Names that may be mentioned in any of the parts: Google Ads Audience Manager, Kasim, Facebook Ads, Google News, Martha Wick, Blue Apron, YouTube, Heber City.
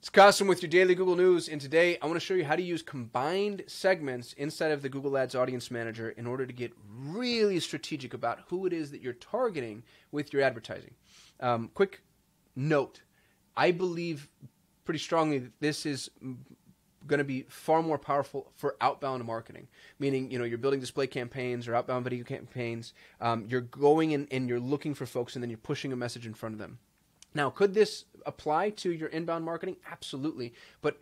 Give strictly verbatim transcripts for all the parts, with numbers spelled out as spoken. It's Kasim with your daily Google News, and today I want to show you how to use combined segments inside of the Google Ads Audience Manager in order to get really strategic about who it is that you're targeting with your advertising. Um, quick note, I believe pretty strongly that this is going to be far more powerful for outbound marketing, meaning, you know, you're building display campaigns or outbound video campaigns, um, you're going in and you're looking for folks and then you're pushing a message in front of them. Now, could this apply to your inbound marketing? Absolutely, but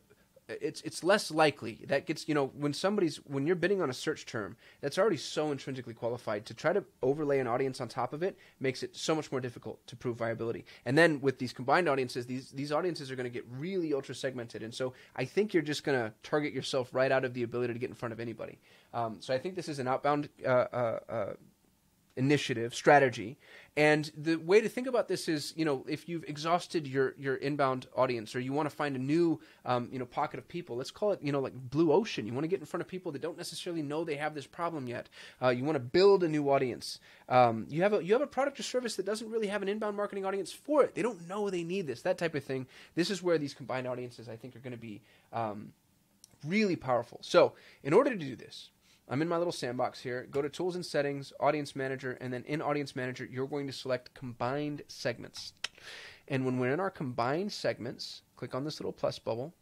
it's it's less likely. That gets, you know, when somebody's when you're bidding on a search term that's already so intrinsically qualified, to try to overlay an audience on top of it makes it so much more difficult to prove viability. And then with these combined audiences, these these audiences are going to get really ultra segmented, and so I think you're just going to target yourself right out of the ability to get in front of anybody. Um, so I think this is an outbound Uh, uh, uh, initiative, strategy. And the way to think about this is, you know, if you've exhausted your, your inbound audience, or you want to find a new, um, you know, pocket of people, let's call it, you know, like blue ocean. You want to get in front of people that don't necessarily know they have this problem yet. Uh, you want to build a new audience. Um, you have a, you have a product or service that doesn't really have an inbound marketing audience for it. They don't know they need this, that type of thing. This is where these combined audiences, I think, are going to be um, really powerful. So in order to do this, I'm in my little sandbox here. Go to Tools and Settings, Audience Manager, and then in Audience Manager, you're going to select Combined Segments. And when we're in our Combined Segments, click on this little plus bubble,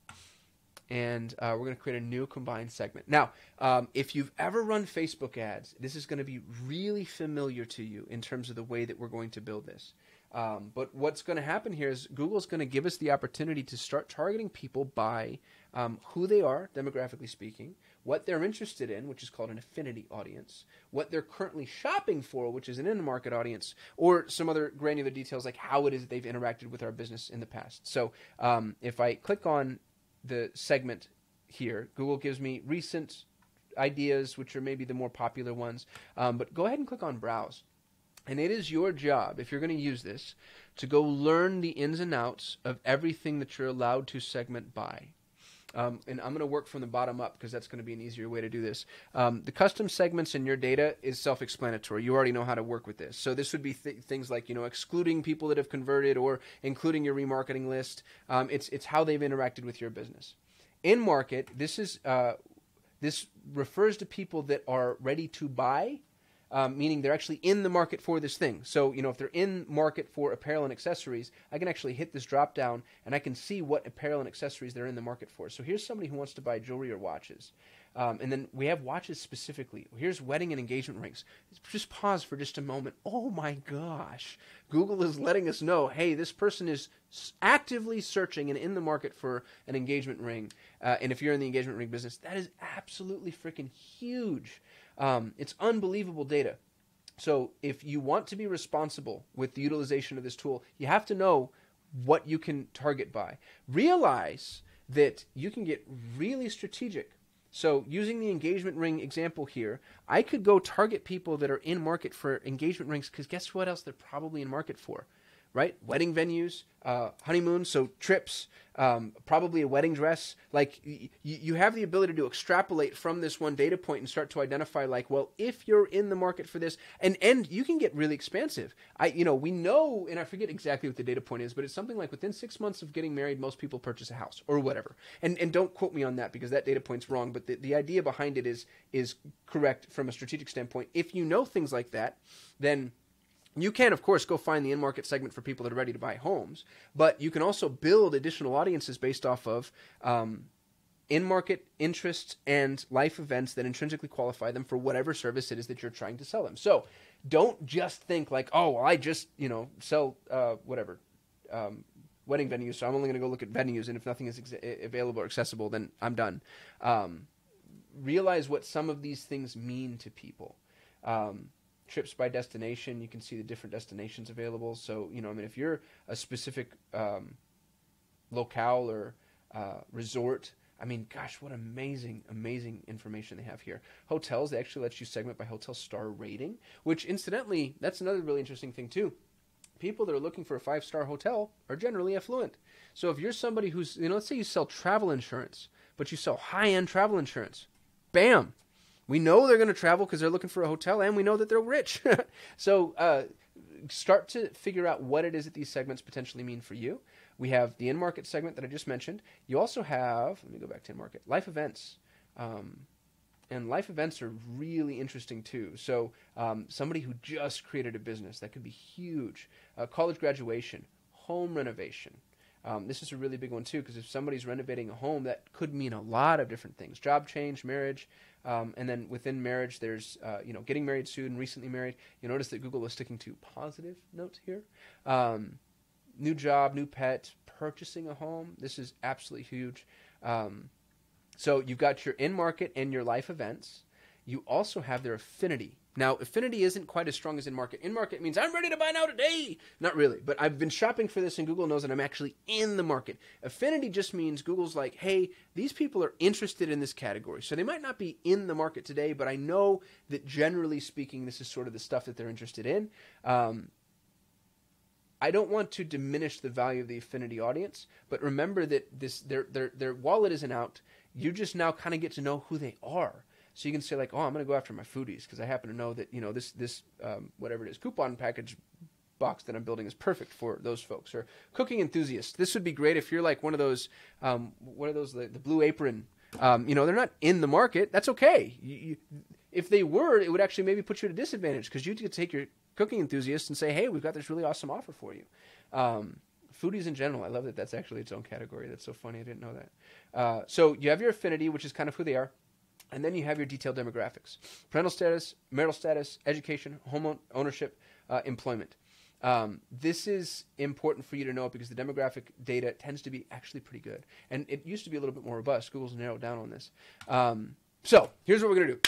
and uh, we're going to create a new combined segment. Now, um, if you've ever run Facebook ads, this is going to be really familiar to you in terms of the way that we're going to build this. Um, but what's going to happen here is Google's going to give us the opportunity to start targeting people by um, who they are, demographically speaking, what they're interested in, which is called an affinity audience, what they're currently shopping for, which is an in-market audience, or some other granular details like how it is that they've interacted with our business in the past. So um, if I click on the segment here, Google gives me recent ideas, which are maybe the more popular ones. Um, but go ahead and click on Browse. And it is your job, if you're going to use this, to go learn the ins and outs of everything that you're allowed to segment by. Um, and I'm going to work from the bottom up because that's going to be an easier way to do this. Um, the custom segments in your data is self-explanatory. You already know how to work with this. So this would be th things like, you know, excluding people that have converted or including your remarketing list. Um, it's, it's how they've interacted with your business. In market, this, is, uh, this refers to people that are ready to buy. Um, meaning they're actually in the market for this thing. So, you know, if they're in market for apparel and accessories, I can actually hit this drop down and I can see what apparel and accessories they're in the market for. So here's somebody who wants to buy jewelry or watches. Um, and then we have watches specifically. Here's wedding and engagement rings. Just pause for just a moment. Oh my gosh. Google is letting us know, hey, this person is actively searching and in the market for an engagement ring. Uh, and if you're in the engagement ring business, that is absolutely freaking huge. Um, it's unbelievable data. So if you want to be responsible with the utilization of this tool, you have to know what you can target by. Realize that you can get really strategic. So using the engagement ring example here, I could go target people that are in market for engagement rings, because guess what else they're probably in market for, right? Wedding venues, uh, honeymoons, so trips, um, probably a wedding dress. Like y you have the ability to extrapolate from this one data point and start to identify like, well, if you're in the market for this, and, and you can get really expansive. I, you know, we know, and I forget exactly what the data point is, but it's something like within six months of getting married, most people purchase a house or whatever. And, and don't quote me on that because that data point's wrong, but the, the idea behind it is, is correct from a strategic standpoint. If you know things like that, then you can, of course, go find the in-market segment for people that are ready to buy homes, but you can also build additional audiences based off of um, in-market interests and life events that intrinsically qualify them for whatever service it is that you're trying to sell them. So don't just think like, oh, well, I just, you know, sell uh, whatever, um, wedding venues, so I'm only going to go look at venues, and if nothing is ex available or accessible, then I'm done. Um, realize what some of these things mean to people. Um, Trips by destination, you can see the different destinations available. So, you know, I mean, if you're a specific um, locale or uh, resort, I mean, gosh, what amazing, amazing information they have here. Hotels, they actually let you segment by hotel star rating, which incidentally, that's another really interesting thing too. People that are looking for a five-star hotel are generally affluent. So if you're somebody who's, you know, let's say you sell travel insurance, but you sell high-end travel insurance, bam. We know they're going to travel because they're looking for a hotel, and we know that they're rich. So uh, start to figure out what it is that these segments potentially mean for you. We have the in-market segment that I just mentioned. You also have, let me go back to in-market, life events. Um, and life events are really interesting too. So um, somebody who just created a business, that could be huge. Uh, college graduation, home renovation. Um, this is a really big one too, because if somebody's renovating a home, that could mean a lot of different things. Job change, marriage, um, and then within marriage, there's uh, you know, getting married soon, recently married. You notice that Google is sticking to positive notes here. Um, new job, new pet, purchasing a home. This is absolutely huge. Um, so you've got your in-market and your life events. You also have their affinity. Now, affinity isn't quite as strong as in-market. In-market means I'm ready to buy now today. Not really, but I've been shopping for this and Google knows that I'm actually in the market. Affinity just means Google's like, hey, these people are interested in this category. So they might not be in the market today, but I know that generally speaking, this is sort of the stuff that they're interested in. Um, I don't want to diminish the value of the affinity audience, but remember that this their, their, their wallet isn't out. You just now kind of get to know who they are. So you can say like, oh, I'm going to go after my foodies because I happen to know that, you know, this, this um, whatever it is, coupon package box that I'm building is perfect for those folks. Or cooking enthusiasts. This would be great if you're like one of those, um, what are those, the, the Blue Apron. Um, you know, they're not in the market. That's okay. You, you, if they were, it would actually maybe put you at a disadvantage because you could take your cooking enthusiast and say, hey, we've got this really awesome offer for you. Um, Foodies in general. I love that that's actually its own category. That's so funny. I didn't know that. Uh, so you have your affinity, which is kind of who they are. And then you have your detailed demographics, parental status, marital status, education, home ownership, uh, employment. Um, this is important for you to know because the demographic data tends to be actually pretty good. And it used to be a little bit more robust. Google's narrowed down on this. Um, so here's what we're going to do.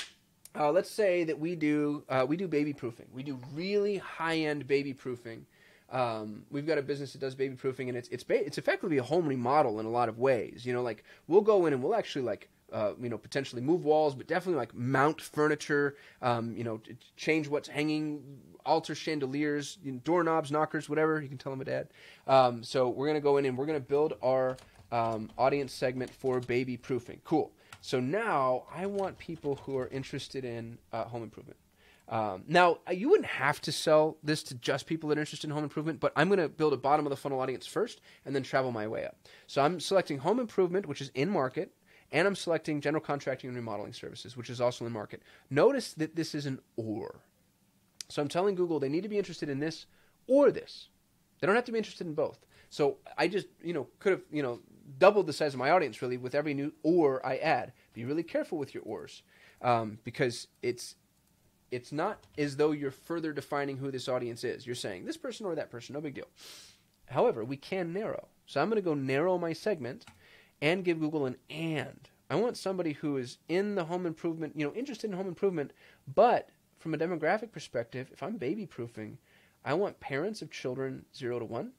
Uh, let's say that we do, uh, we do baby proofing. We do really high-end baby proofing. Um, we've got a business that does baby proofing, and it's, it's, ba it's effectively a home remodel in a lot of ways. You know, like we'll go in and we'll actually like, Uh, you know, potentially move walls, but definitely like mount furniture, um, you know, change what's hanging, alter chandeliers, you know, doorknobs, knockers, whatever. You can tell them a dad. Um, so we're going to go in and we're going to build our um, audience segment for baby proofing. Cool. So now I want people who are interested in uh, home improvement. Um, now, you wouldn't have to sell this to just people that are interested in home improvement, but I'm going to build a bottom of the funnel audience first and then travel my way up. So I'm selecting home improvement, which is in market. And I'm selecting general contracting and remodeling services, which is also in market. Notice that this is an or. So I'm telling Google they need to be interested in this or this. They don't have to be interested in both. So I just, you know, could have, you know, doubled the size of my audience really with every new or I add. Be really careful with your ors um, because it's, it's not as though you're further defining who this audience is. You're saying this person or that person, no big deal. However, we can narrow. So I'm going to go narrow my segment and give Google an and. I want somebody who is in the home improvement, you know, interested in home improvement, but from a demographic perspective, if I'm baby proofing, I want parents of children zero to one,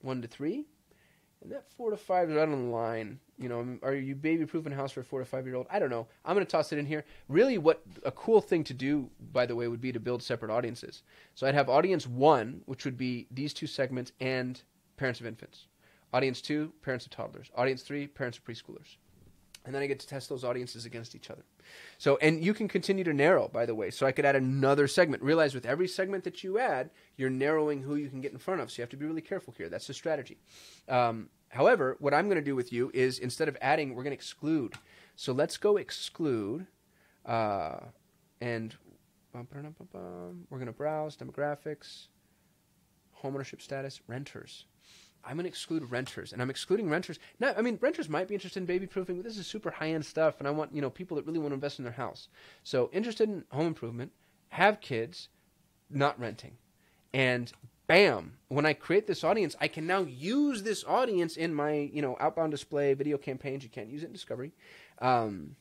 one to three, and that four to five is right on the line. You know, are you baby proofing a house for a four to five year old? I don't know. I'm going to toss it in here. Really, what a cool thing to do, by the way, would be to build separate audiences. So I'd have audience one, which would be these two segments and parents of infants. Audience two, parents of toddlers. Audience three, parents of preschoolers. And then I get to test those audiences against each other. So, and you can continue to narrow, by the way. So I could add another segment. Realize with every segment that you add, you're narrowing who you can get in front of. So you have to be really careful here. That's the strategy. Um, however, what I'm going to do with you is instead of adding, we're going to exclude. So let's go exclude. Uh, and we're going to browse demographics, homeownership status, renters. I'm going to exclude renters, and I'm excluding renters. Now, I mean, renters might be interested in baby proofing, but this is super high-end stuff, and I want, you know, people that really want to invest in their house. So interested in home improvement, have kids, not renting. And bam, when I create this audience, I can now use this audience in my, you know, outbound display, video campaigns. You can't use it in Discovery. Um,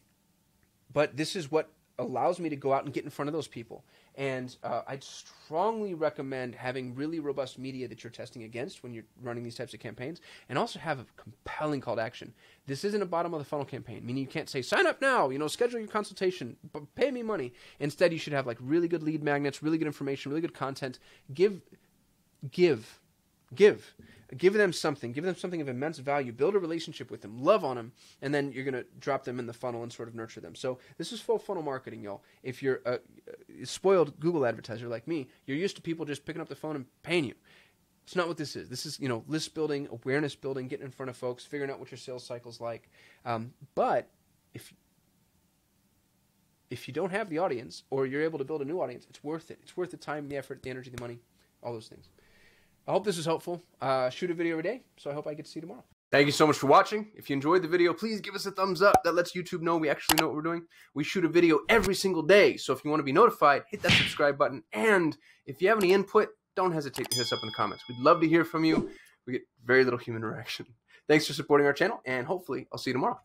but this is what allows me to go out and get in front of those people. And uh, I'd strongly recommend having really robust media that you're testing against when you're running these types of campaigns, and also have a compelling call to action. This isn't a bottom of the funnel campaign, meaning you can't say, sign up now, you know, schedule your consultation, pay me money. Instead, you should have like really good lead magnets, really good information, really good content. Give, give, give. Give them something. Give them something of immense value. Build a relationship with them. Love on them. And then you're going to drop them in the funnel and sort of nurture them. So this is full funnel marketing, y'all. If you're a spoiled Google advertiser like me, you're used to people just picking up the phone and paying you. It's not what this is. This is, you know, list building, awareness building, getting in front of folks, figuring out what your sales cycle's like. Um, but if if you don't have the audience, or you're able to build a new audience, it's worth it. It's worth the time, the effort, the energy, the money, all those things. I hope this was helpful. Uh, shoot a video every day, so I hope I get to see you tomorrow. Thank you so much for watching. If you enjoyed the video, please give us a thumbs up. That lets YouTube know we actually know what we're doing. We shoot a video every single day. So if you want to be notified, hit that subscribe button. And if you have any input, don't hesitate to hit us up in the comments. We'd love to hear from you. We get very little human interaction. Thanks for supporting our channel, and hopefully I'll see you tomorrow.